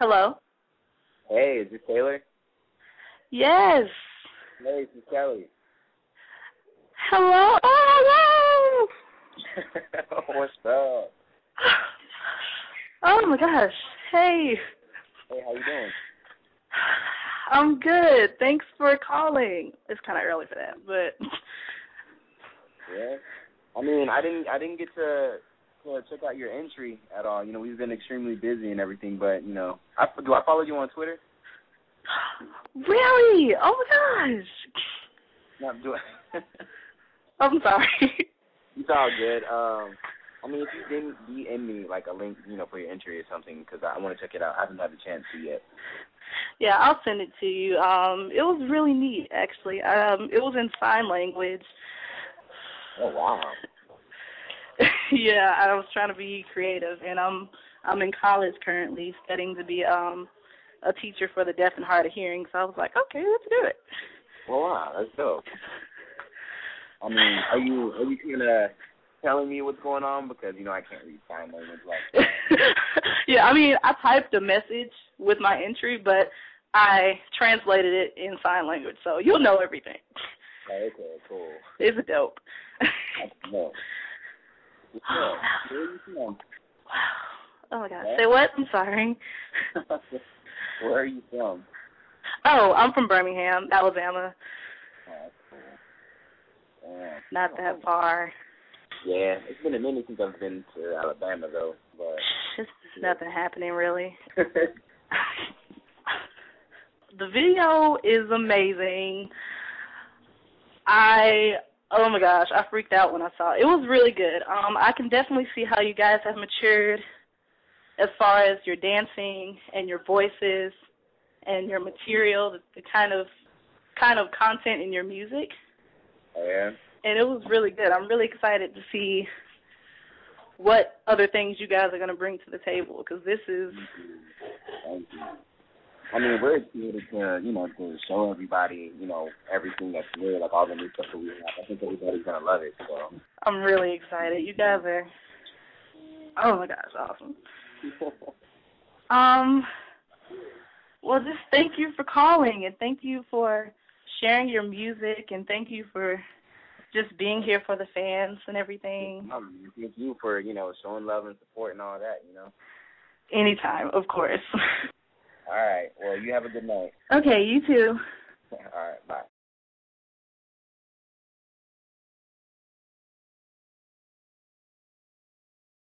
Hello. Hey, is this Taylor? Yes. Hey, this is Kelly. Hello. Oh, hello. What's up? Oh my gosh. Hey. Hey, how you doing? I'm good. Thanks for calling. It's kind of early for that, but. Yeah. I mean, I didn't get to check out your entry at all. You know, we've been extremely busy and everything, but, you know. Do I follow you on Twitter? Really? Oh, my gosh. No, I'm sorry. It's all good. I mean, if you didn't DM me, like, a link, you know, for your entry or something, because I want to check it out. I haven't had the chance to yet. Yeah, I'll send it to you. It was really neat, actually. It was in sign language. Oh, wow. Yeah, I was trying to be creative, and I'm in college currently studying to be a teacher for the deaf and hard of hearing, so I was like, okay, let's do it. Well, wow, that's dope. I mean, are you kind of telling me what's going on? Because, you know, I can't read sign language like that. Yeah, I mean, I typed a message with my entry, but I translated it in sign language, so you'll know everything. Okay, cool. It's dope. That's dope. Wow. Oh my God! Say what? I'm sorry. Where are you from? Oh, I'm from Birmingham, Alabama. Oh, cool. Not that far. Yeah, it's been a minute since I've been to Alabama though. But it's nothing happening really. The video is amazing. Oh, my gosh, I freaked out when I saw it. It was really good. I can definitely see how you guys have matured as far as your dancing and your voices and your material, the kind of content in your music. Oh, yeah. And it was really good. I'm really excited to see what other things you guys are going to bring to the table because this is... Thank you. I mean, we're excited to, you know, to show everybody, you know, everything that's new, like all the new stuff that we have. I think everybody's going to love it, so. I'm really excited. You guys are, oh, my gosh, awesome. Well, just thank you for calling, and thank you for sharing your music, and thank you for just being here for the fans and everything. Thank you for, you know, showing love and support and all that, you know. Anytime, of course. All right. Well, you have a good night. Okay, you too. All right, bye.